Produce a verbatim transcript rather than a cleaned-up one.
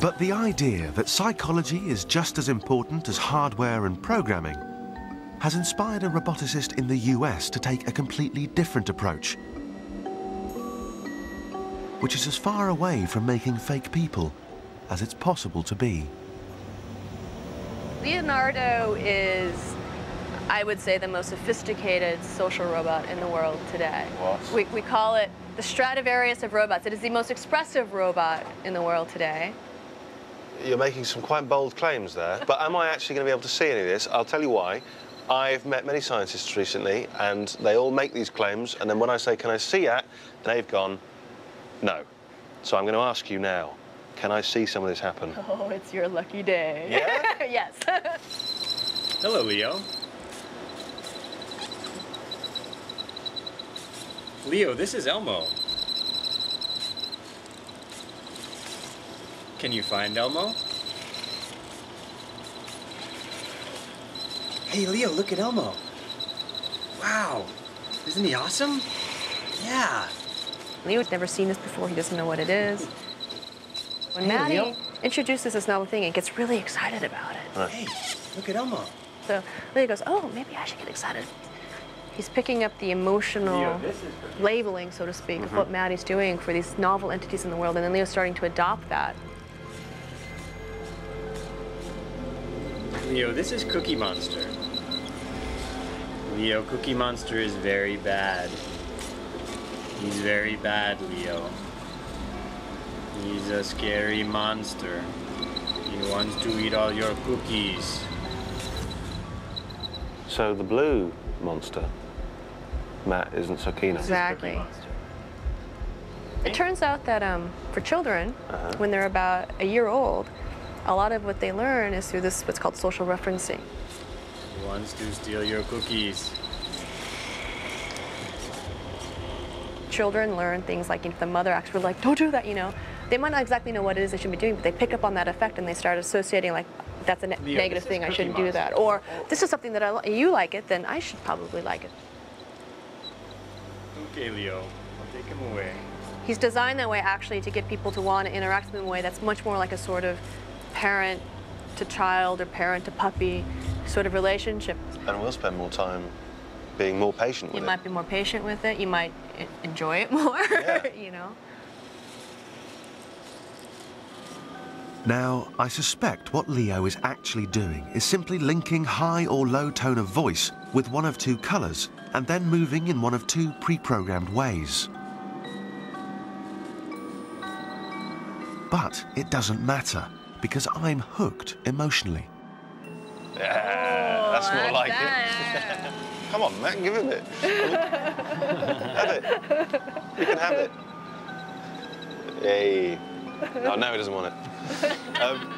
But the idea that psychology is just as important as hardware and programming has inspired a roboticist in the U S to take a completely different approach, which is as far away from making fake people as it's possible to be. Leonardo is, I would say, the most sophisticated social robot in the world today. We, we call it the Stradivarius of robots. It is the most expressive robot in the world today. You're making some quite bold claims there, but am I actually going to be able to see any of this? I'll tell you why. I've met many scientists recently, and they all make these claims, and then when I say, can I see that, they've gone, no. So I'm going to ask you now, can I see some of this happen? Oh, it's your lucky day. Yeah? Yes. Hello, Leo. Leo, this is Elmo. Can you find Elmo? Hey, Leo, look at Elmo. Wow, isn't he awesome? Yeah. Leo's never seen this before. He doesn't know what it is. When hey, Maddie Leo. introduces this novel thing, it gets really excited about it. Right. Hey, look at Elmo. So Leo goes, oh, maybe I should get excited. He's picking up the emotional Leo, this is labeling, so to speak, mm-hmm. of what Maddie's doing for these novel entities in the world, and then Leo's starting to adopt that. Leo, this is Cookie Monster. Leo, Cookie Monster is very bad. He's very bad, Leo. He's a scary monster. He wants to eat all your cookies. So the blue monster, Matt, isn't so keen on. Exactly. It turns out that um, for children, uh-huh. when they're about a year old, a lot of what they learn is through this, what's called social referencing. He wants to steal your cookies. Children learn things like, if the mother acts really like, don't do that, you know. They might not exactly know what it is they should be doing, but they pick up on that effect and they start associating, like, that's a ne Leo, negative thing, I shouldn't do that. Or, this is something that I you like it, then I should probably like it. Okay, Leo, I'll take him away. He's designed that way, actually, to get people to want to interact with him in a way that's much more like a sort of parent to child or parent to puppy sort of relationship. And we'll spend more time being more patient with it. You might be more patient with it. You might enjoy it more, yeah. you know. Now, I suspect what Leo is actually doing is simply linking high or low tone of voice with one of two colors and then moving in one of two pre-programmed ways. But it doesn't matter, because I'm hooked emotionally. Yeah, oh, that's more I'm like that. it. Come on, Matt, give him it. Have it. You can have it. Hey. Oh, no, he doesn't want it. Um,